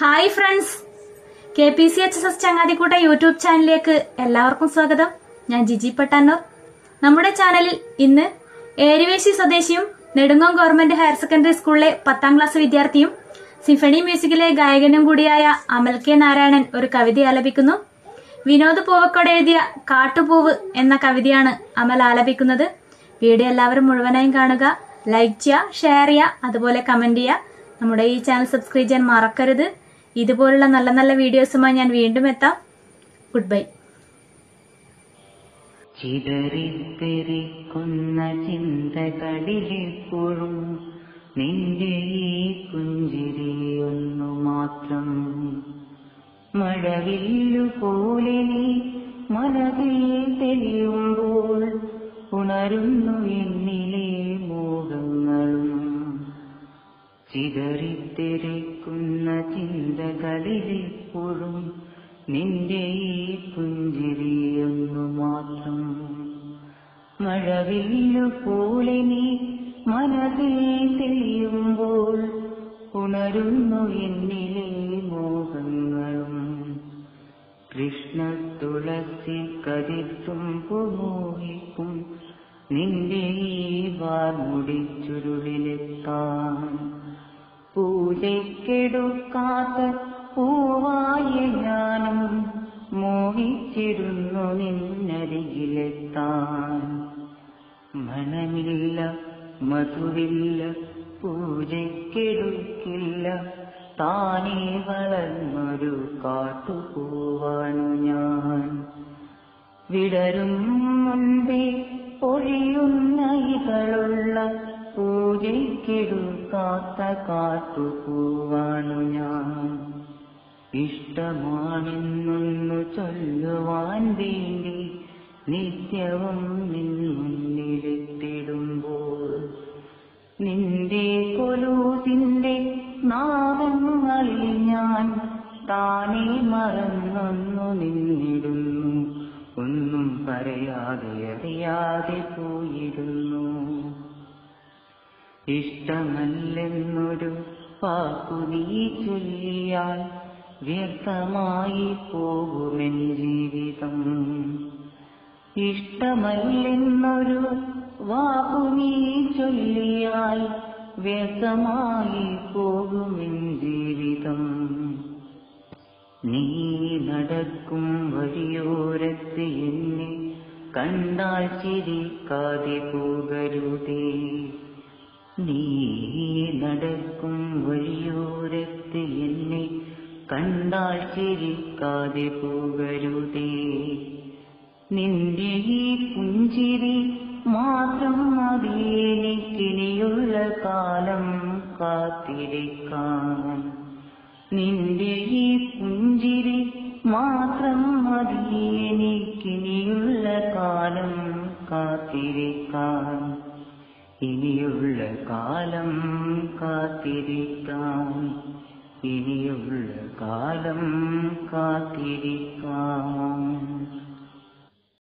Hi friends, KPCHsS ചങ്ങാതിക്കൂട്ട YouTube ചാനലിലേക്ക് എല്ലാവർക്കും സ്വാഗതം. ഞാൻ ജിജി പട്ടന്നൂർ. നമ്മുടെ ചാനലിൽ ഇന്ന് ഏരിവേശി സ്വദേശിയും നെടുങ്ങോം ഗവൺമെന്റ് ഹയർ സെക്കൻഡറി സ്കൂളിലെ 10ാം ക്ലാസ് വിദ്യാർത്ഥിയും സിംഫണി മ്യൂസിക്കിലെ ഗായകനും കൂടിയായ അമൽ കെ നാരായണൻ ഒരു കവിത ആലപിക്കുന്നു. വിനോദ് പൂവക്കോട് എഴുതിയ കാട്ടുപൂവ് എന്ന കവിതയാണ് അമൽ ആലപിക്കുന്നത്. വീഡിയോ എല്ലാവരും മുഴുവനായും കാണുക, ലൈക്ക് ചെയ്യുക, ഷെയർ ചെയ്യുക, അതുപോലെ കമന്റ് ചെയ്യുക. നമ്മുടെ ഈ ചാനൽ സബ്സ്ക്രൈബ് ചെയ്യാൻ മറക്കരുത്. ഇതുപോലുള്ള നല്ല നല്ല വീഡിയോസുമായി ഞാൻ വീണ്ടും എത്താം. Good bye. ചിതറിത്തെരിക്കുന്ന ചിന്തകളിലെപ്പോഴും നിന്റെ ഈ പുഞ്ചിരിയൊന്നു മാത്രം മഴവില്ലു പോലെ നീ മനസ്സിൽ തെളിയുമ്പോൾ ഉണരുന്നു എന്നിലെ മോഹങ്ങളും. ചിതറിത്തെരിക്കുന്ന ചിന്തകളിലെപ്പോഴും നിന്റെ ഈ പുഞ്ചിരിയൊന്നു മാത്രം മഴവില്ലു പോലെ നീ മനസ്സിൽ തെളിയുമ്പോൾ ഉണരുന്നു എന്നിലെ മോഹങ്ങളും. കൃഷ്ണ തുളസി കതിർത്തും പുമോഹിക്കും നിന്റെ ഈ വാർമുടിച്ചുരുളിലെത്താൻ. പൂജയ്ക്കെടുക്കാത്ത പൂവായ ഞാനും മോഹിച്ചിരുന്നു നിന്നരികിലെത്താൻ. മണമില്ല, മധുവില്ല, പൂജയ്ക്കെടുക്കില്ല, താനേ വളർന്നൊരു കാട്ടുപോവാനു ഞാൻ. വിടരും മുൻപേ പൊഴിയുന്ന ഇതളുള്ള പൂജയ്ക്കെടുക്കാത്ത കാട്ടുപോവാനു ഞാൻ. ഇഷ്ടമാണെന്നൊന്നു ചൊല്ലുവാൻ വേണ്ടി നിത്യവും നിൻ മുന്നിലെത്തിടുമ്പോൾ നിന്റെ കൊലൂതിന്റെ നാദങ്ങളിൽ ഞാൻ താനേ മറന്നൊന്നു നിന്നിടുന്നു. ഒന്നും പറയാതെ അറിയാതെ പോയിടുന്നു. ഇഷ്ടമല്ലെന്നൊരു വാക്കു നീ ചൊല്ലിയാൽ വ്യക്തമായി പോകുമെൻ ജീവിതം. ഇഷ്ടമല്ലെന്നൊരു വാക്കു നീ ചൊല്ലിയാൽ വ്യക്തമായി പോകുമെൻ ജീവിതം. നീ നടക്കും വഴിയോരത്ത് എന്നെ കണ്ടാൽ ചിരിക്കാതെ പോകരുതേ. നീ നടക്കും വഴിയോരത്ത് എന്നെ കണ്ടാൽ ചിരിക്കാതെ പോകരുതേ. നിന്റെ ഈ പുഞ്ചിരി മാത്രം മതി എനിക്കിനിയുള്ള കാലം കാത്തിരിക്കാൻ. നിന്റെ ഈ പുഞ്ചിരി മാത്രം മതി എനിക്കിനിയുള്ള കാലം കാത്തിരിക്കാൻ. ഇനിയുള്ള കാലം കാത്തിരിക്കാൻ, ഇനിയുള്ള കാലം കാത്തിരിക്കാൻ.